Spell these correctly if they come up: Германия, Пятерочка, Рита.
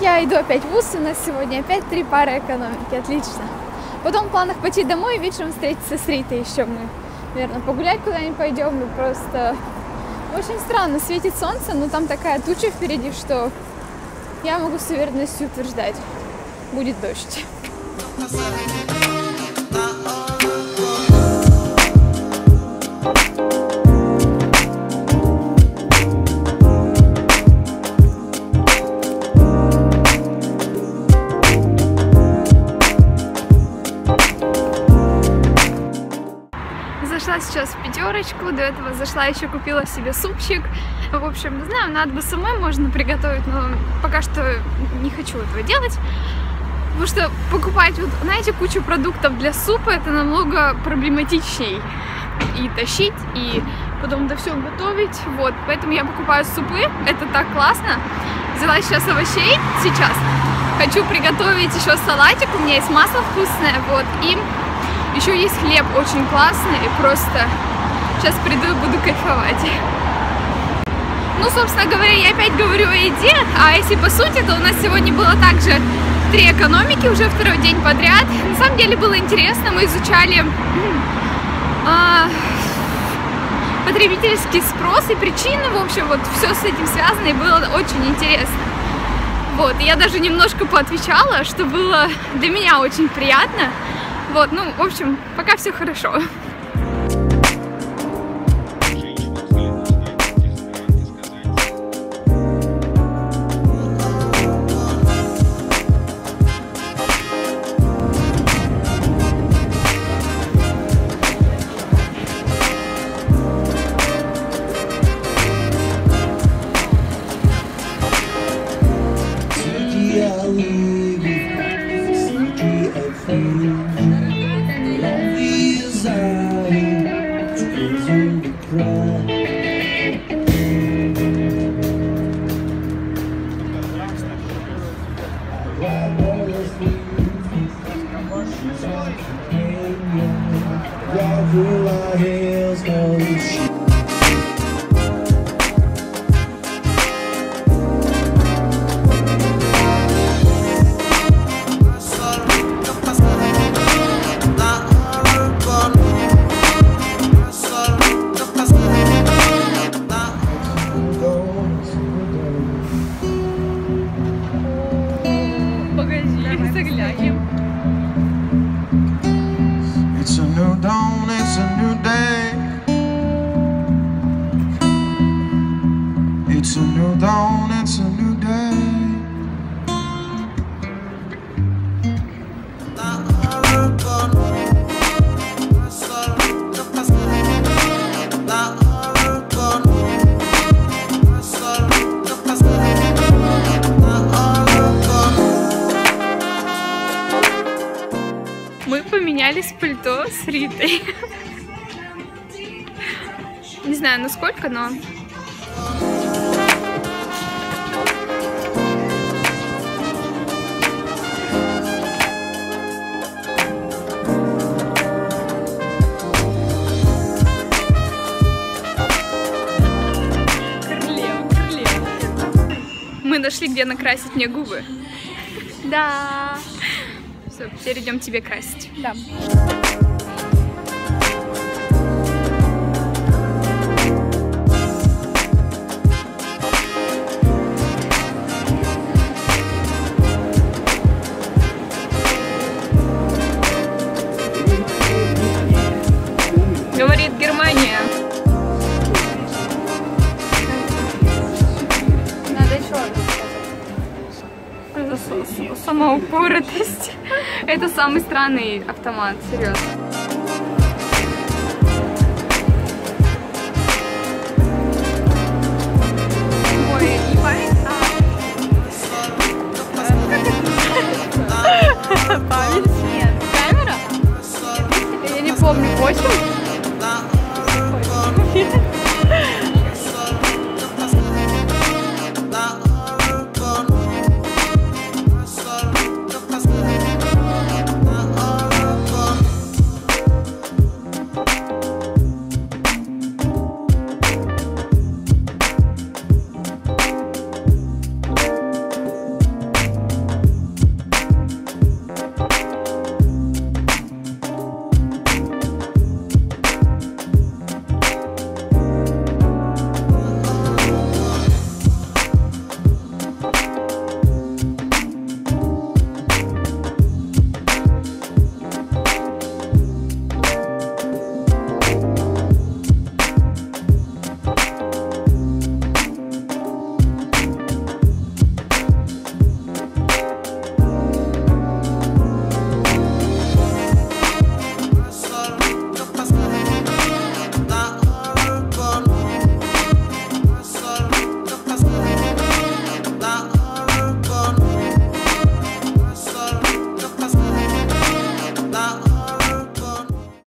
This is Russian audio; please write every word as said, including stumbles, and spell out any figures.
я иду опять в вуз, у нас сегодня опять три пары экономики, отлично. Потом в планах пойти домой и вечером встретиться с Ритой еще мы, наверное, погулять куда-нибудь пойдем, мы просто... Очень странно, светит солнце, но там такая туча впереди, что я могу с уверенностью утверждать, будет дождь. Зашла сейчас в Пятерочку, до этого зашла еще купила себе супчик. В общем, не знаю, надо бы самой можно приготовить, но пока что не хочу этого делать. Потому что покупать, вот, знаете, кучу продуктов для супа, это намного проблематичней. И тащить, и потом это все готовить. Вот, поэтому я покупаю супы, это так классно. Взяла сейчас овощей, сейчас. Хочу приготовить еще салатик, у меня есть масло вкусное, вот, и... Еще есть хлеб очень классный, и просто сейчас приду и буду кайфовать. Ну, собственно говоря, я опять говорю о еде, а если по сути, то у нас сегодня было также три экономики, уже второй день подряд. На самом деле было интересно, мы изучали а, потребительский спрос и причины, в общем, вот все с этим связано, и было очень интересно. Вот, я даже немножко поотвечала, что было для меня очень приятно. Вот, ну, в общем, пока все хорошо. Пальто с Ритой. Не знаю, насколько, но... Королева, королева. Мы нашли, где накрасить мне губы. Да. Все, теперь идем тебе красить. Да. Говорит Германия. Надо еще одну. Самоупоротость. Это самый странный автомат, серьезно.